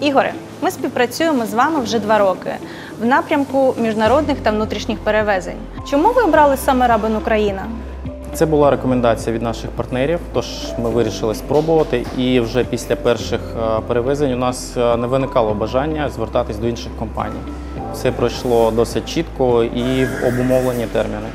Ігоре, ми співпрацюємо з вами вже 2 роки в напрямку міжнародних та внутрішніх перевезень. Чому ви обрали саме Raben Україна? Це була рекомендація від наших партнерів, тож ми вирішили спробувати. І вже після перших перевезень у нас не виникало бажання звертатись до інших компаній. Все пройшло досить чітко і в обумовлені терміни.